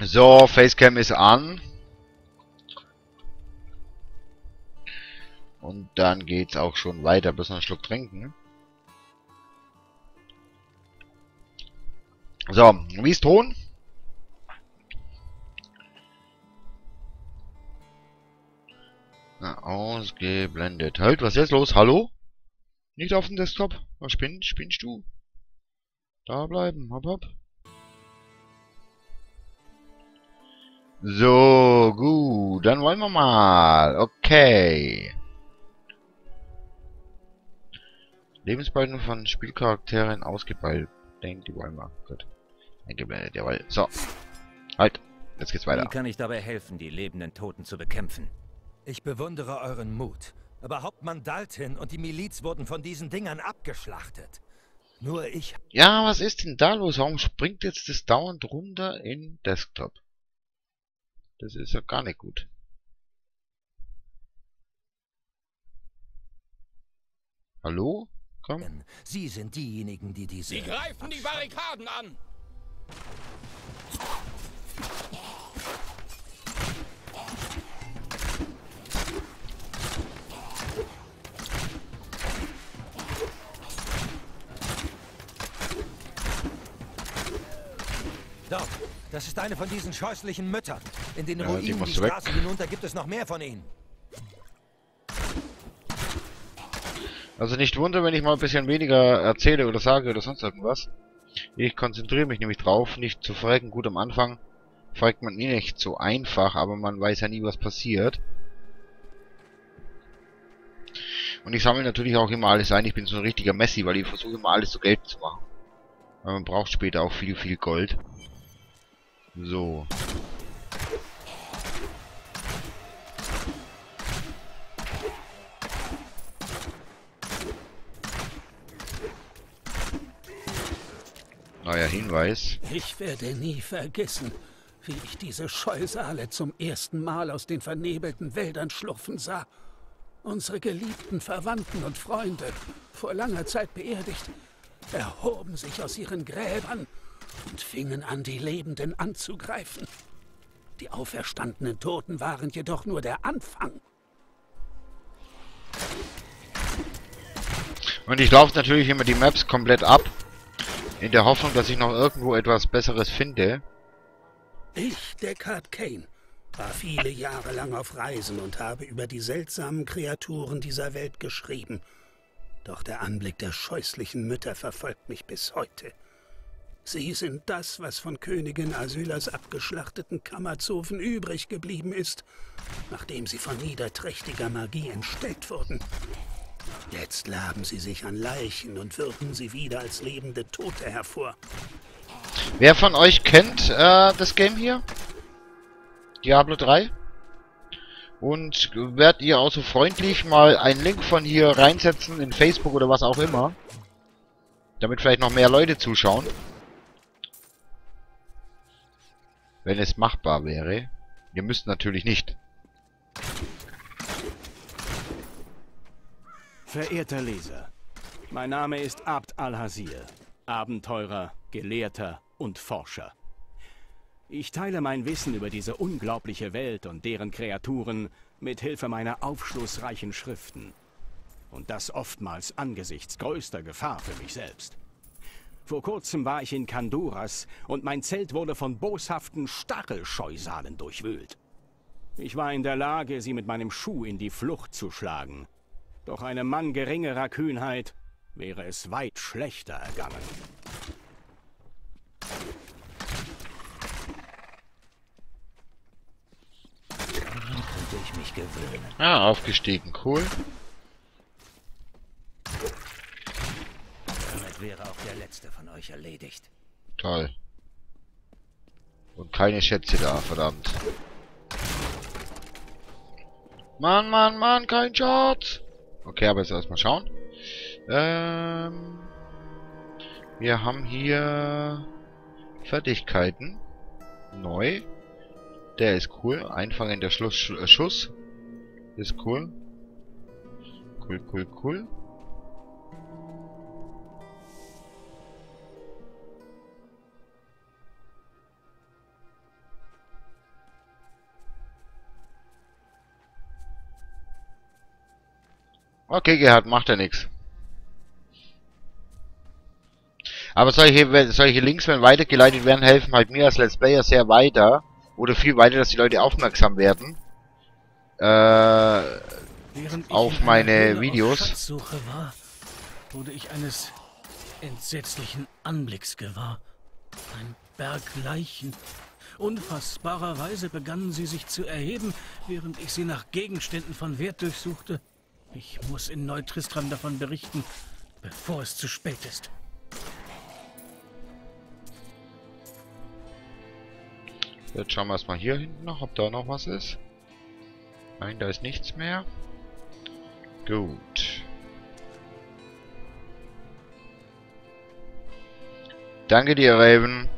So, Facecam ist an. Und dann geht's auch schon weiter. Bloß noch einen Schluck trinken. So, wie ist Ton? Na, ausgeblendet. Halt, was ist jetzt los? Hallo? Nicht auf dem Desktop? Was spinnst du? Da bleiben, hopp, hopp. So, gut, dann wollen wir mal. Okay. Lebensbalken von Spielcharakteren ausgeballt. Die wollen wir. Gut. Eingeblendet, jawohl. So. Halt. Jetzt geht's weiter. Wie kann ich dabei helfen, die lebenden Toten zu bekämpfen? Ich bewundere euren Mut. Aber Hauptmann Dalton und die Miliz wurden von diesen Dingern abgeschlachtet. Nur ich... Ja, was ist denn da los? Warum springt jetzt das dauernd runter in Desktop? Das ist ja gar nicht gut. Hallo? Komm. Sie sind diejenigen, die diese... Sie greifen die Barrikaden an! Doch, das ist eine von diesen scheußlichen Müttern. In den Ruinen die Straße hinunter gibt es noch mehr von ihnen. Also nicht wundern, wenn ich mal ein bisschen weniger erzähle oder sage oder sonst irgendwas. Ich konzentriere mich nämlich drauf, nicht zu verrecken. Gut, am Anfang verreckt man eh nicht so einfach, aber man weiß ja nie, was passiert. Und ich sammle natürlich auch immer alles ein. Ich bin so ein richtiger Messi, weil ich versuche immer alles zu Geld zu machen. Aber man braucht später auch viel, viel Gold. So. Neuer Hinweis. Ich werde nie vergessen, wie ich diese Scheusale zum ersten Mal aus den vernebelten Wäldern schlurfen sah. Unsere geliebten Verwandten und Freunde, vor langer Zeit beerdigt, erhoben sich aus ihren Gräbern und fingen an, die Lebenden anzugreifen. Die auferstandenen Toten waren jedoch nur der Anfang. Und ich laufe natürlich immer die Maps komplett ab, in der Hoffnung, dass ich noch irgendwo etwas Besseres finde. Ich, Deckard Kane, war viele Jahre lang auf Reisen und habe über die seltsamen Kreaturen dieser Welt geschrieben. Doch der Anblick der scheußlichen Mütter verfolgt mich bis heute. Sie sind das, was von Königin Asylas abgeschlachteten Kammerzofen übrig geblieben ist, nachdem sie von niederträchtiger Magie entstellt wurden. Jetzt laben sie sich an Leichen und wirken sie wieder als lebende Tote hervor. Wer von euch kennt das Game hier? Diablo 3? Und werdet ihr auch so freundlich mal einen Link von hier reinsetzen in Facebook oder was auch immer? Damit vielleicht noch mehr Leute zuschauen. Wenn es machbar wäre. Ihr müsst natürlich nicht. Verehrter Leser, mein Name ist Abd al-Hazir, Abenteurer, Gelehrter und Forscher. Ich teile mein Wissen über diese unglaubliche Welt und deren Kreaturen mit Hilfe meiner aufschlussreichen Schriften. Und das oftmals angesichts größter Gefahr für mich selbst. Vor kurzem war ich in Kanduras und mein Zelt wurde von boshaften Stachelscheusalen durchwühlt. Ich war in der Lage, sie mit meinem Schuh in die Flucht zu schlagen. Doch einem Mann geringerer Kühnheit wäre es weit schlechter ergangen. Ich mich gewöhnen. Ah, aufgestiegen, cool. Damit wäre auch der letzte von euch erledigt. Toll. Und keine Schätze da, verdammt. Mann, Mann, Mann, kein Schatz. Okay, aber jetzt erstmal schauen. Wir haben hier Fertigkeiten. Neu. Der ist cool. Einfangender Schuss. Ist cool. Cool, cool, cool. Okay, Gerhard, macht ja nichts. Aber solche Links, wenn weitergeleitet werden, helfen halt mir als Let's Player sehr weiter. Oder viel weiter, dass die Leute aufmerksam werden. Auf meine Videos. Auf Schatzsuche war, wurde ich eines entsetzlichen Anblicks gewahr. Ein Berg Leichen. Unfassbarerweise begannen sie sich zu erheben, während ich sie nach Gegenständen von Wert durchsuchte. Ich muss in Neutristram davon berichten, bevor es zu spät ist. Jetzt schauen wir erstmal hier hinten noch, ob da noch was ist. Nein, da ist nichts mehr. Gut. Danke dir, Raven.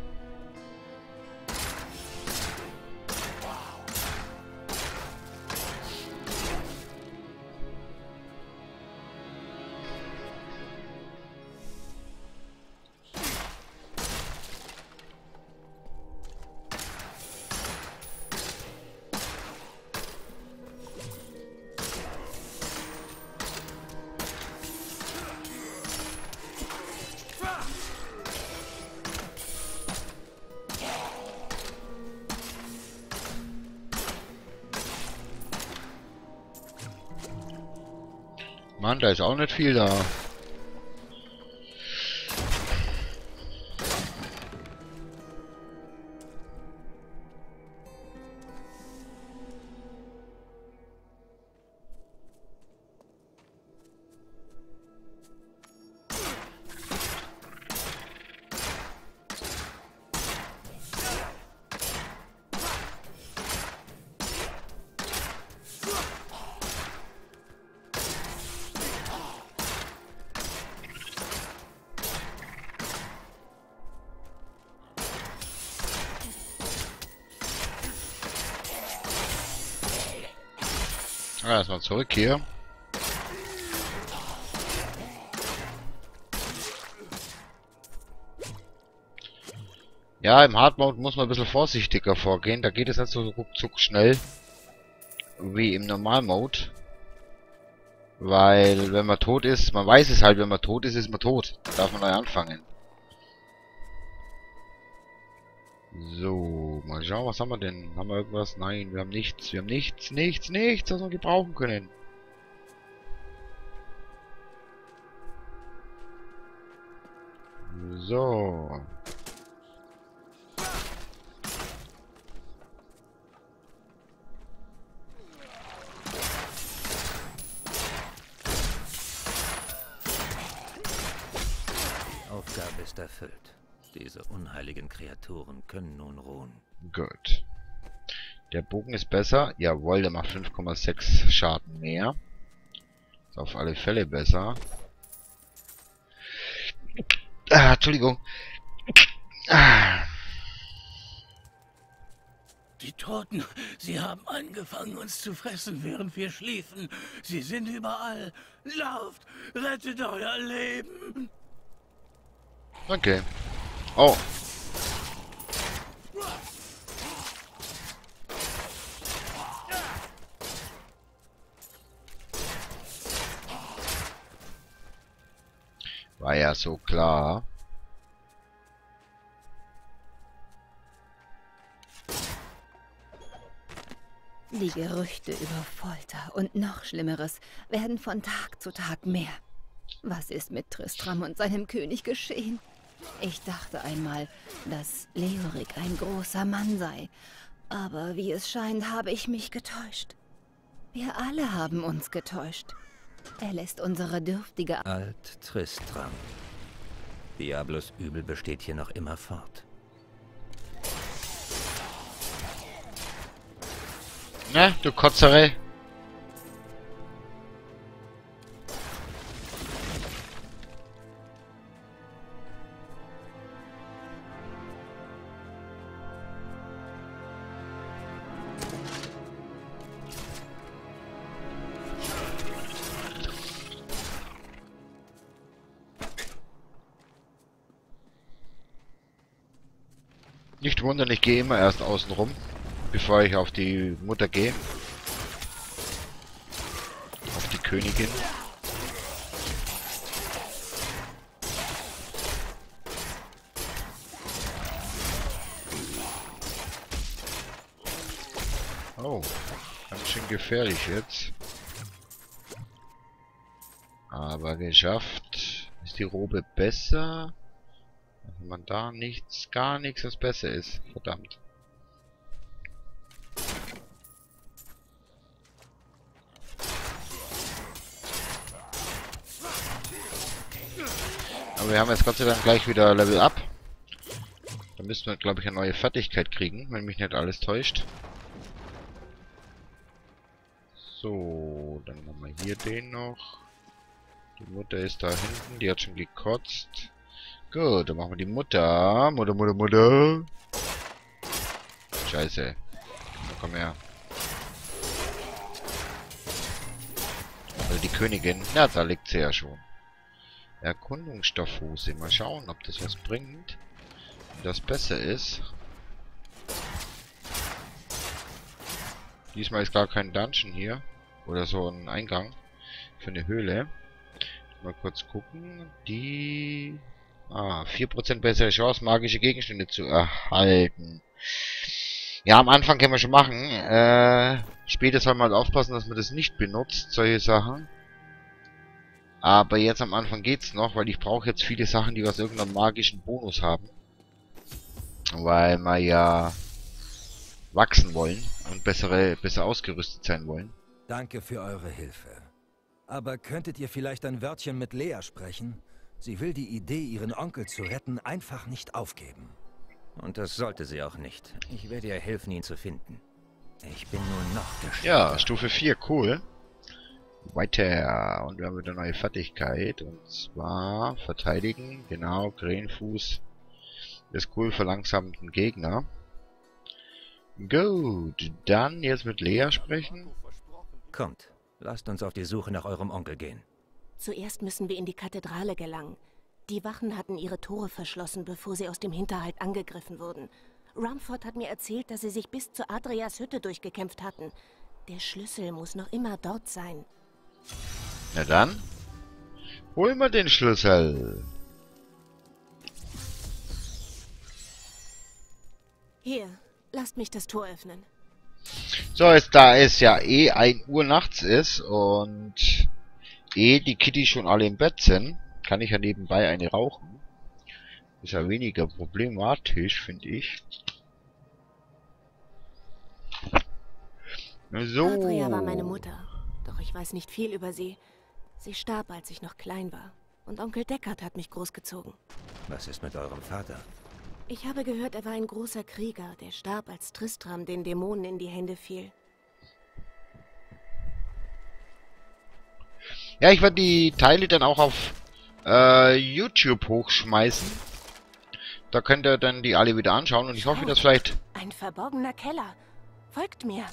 Mann, da ist auch nicht viel da. Erstmal zurück hier. Ja, im Hard Mode muss man ein bisschen vorsichtiger vorgehen. Da geht es nicht so ruckzuck schnell wie im Normal Mode. Weil, wenn man tot ist, man weiß es halt, wenn man tot ist, ist man tot. Da darf man neu anfangen. So, mal schauen, was haben wir denn? Haben wir irgendwas? Nein, wir haben nichts, nichts, was wir gebrauchen können. So. Aufgabe ist erfüllt. Diese unheiligen Kreaturen können nun ruhen. Gut. Der Bogen ist besser. Jawohl, der macht 5,6 Schaden mehr. Ist auf alle Fälle besser. Ah, Entschuldigung. Ah. Die Toten, sie haben angefangen, uns zu fressen, während wir schliefen. Sie sind überall. Lauft, rettet euer Leben. Okay. Oh. War ja so klar. Die Gerüchte über Folter und noch Schlimmeres werden von Tag zu Tag mehr. Was ist mit Tristram und seinem König geschehen? Ich dachte einmal, dass Leorik ein großer Mann sei. Aber wie es scheint, habe ich mich getäuscht. Wir alle haben uns getäuscht. Er lässt unsere dürftige... Alt Tristram. Diablos Übel besteht hier noch immer fort. Na, du Kotzerei. Nicht wundern, ich gehe immer erst außen rum, bevor ich auf die Mutter gehe. Auf die Königin. Oh, ganz schön gefährlich jetzt. Aber geschafft. Ist die Robe besser? Wenn man da nichts, gar nichts, was besser ist. Verdammt. Aber wir haben jetzt Gott sei Dank gleich wieder Level Up. Da müssen wir, glaube ich, eine neue Fertigkeit kriegen, wenn mich nicht alles täuscht. So, dann haben wir hier den noch. Die Mutter ist da hinten, die hat schon gekotzt. Gut, dann machen wir die Mutter. Mutter. Scheiße. Komm her. Also die Königin. Na, da liegt sie ja schon. Erkundungsstoffhose. Mal schauen, ob das was bringt. Wenn das besser ist. Diesmal ist gar kein Dungeon hier. Oder so ein Eingang. Für eine Höhle. Mal kurz gucken. Die... Ah, 4% bessere Chance, magische Gegenstände zu erhalten. Ja, am Anfang können wir schon machen. Später soll man halt aufpassen, dass man das nicht benutzt, solche Sachen. Aber jetzt am Anfang geht's noch, weil ich brauche jetzt viele Sachen, die was irgendeinen magischen Bonus haben. Weil wir ja wachsen wollen und besser ausgerüstet sein wollen. Danke für eure Hilfe. Aber könntet ihr vielleicht ein Wörtchen mit Lea sprechen? Sie will die Idee, ihren Onkel zu retten, einfach nicht aufgeben. Und das sollte sie auch nicht. Ich werde ihr helfen, ihn zu finden. Ich bin nur noch gestört. Ja, Stufe 4, cool. Weiter. Und wir haben wieder eine neue Fertigkeit. Und zwar verteidigen. Genau, Krähenfuß. Das ist cool, verlangsamten Gegner. Gut, dann jetzt mit Lea sprechen. Kommt, lasst uns auf die Suche nach eurem Onkel gehen. Zuerst müssen wir in die Kathedrale gelangen. Die Wachen hatten ihre Tore verschlossen, bevor sie aus dem Hinterhalt angegriffen wurden. Rumford hat mir erzählt, dass sie sich bis zu Adrias Hütte durchgekämpft hatten. Der Schlüssel muss noch immer dort sein. Na dann, holen wir den Schlüssel. Hier, lasst mich das Tor öffnen. So, ist, da es ja eh 1 Uhr nachts ist und... Ehe die Kitty schon alle im Bett sind, kann ich ja nebenbei eine rauchen. Ist ja weniger problematisch, finde ich. So. Adria war meine Mutter, doch ich weiß nicht viel über sie. Sie starb, als ich noch klein war. Und Onkel Deckard hat mich großgezogen. Was ist mit eurem Vater? Ich habe gehört, er war ein großer Krieger, der starb, als Tristram den Dämonen in die Hände fiel. Ja, ich werde die Teile dann auch auf YouTube hochschmeißen. Da könnt ihr dann die alle wieder anschauen und ich hoffe, dass vielleicht... Ein verborgener Keller. Folgt mir.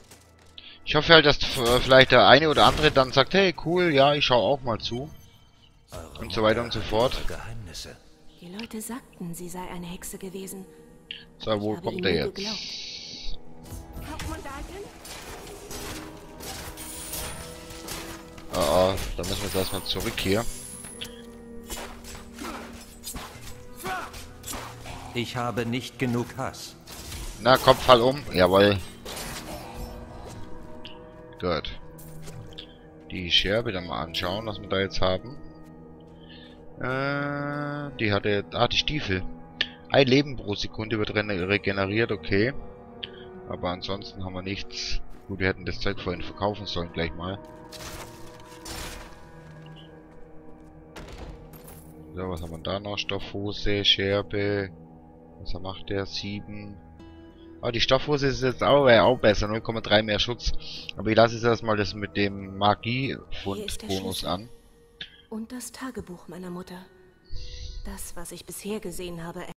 Ich hoffe halt, dass vielleicht der eine oder andere dann sagt, hey, cool, ja, ich schaue auch mal zu. Und so weiter und so fort. Die Leute sagten, sie sei eine Hexe gewesen. So, wo kommt der jetzt? Oh, da müssen wir jetzt erstmal zurück hier. Ich habe nicht genug Hass. Na, komm, fall um. Jawohl. Gut. Die Scherbe dann mal anschauen, was wir da jetzt haben. Die hatte... Ah, die Stiefel. Ein Leben pro Sekunde wird regeneriert, okay. Aber ansonsten haben wir nichts. Gut, wir hätten das Zeug vorhin verkaufen sollen gleich mal. So, was haben wir da noch? Stoffhose, Scherbe. Was macht der? 7. Oh, die Stoffhose ist jetzt auch besser. 0,3 mehr Schutz. Aber ich lasse jetzt erstmal das mit dem Magie-Fund-Bonus an. Und das Tagebuch meiner Mutter. Das, was ich bisher gesehen habe...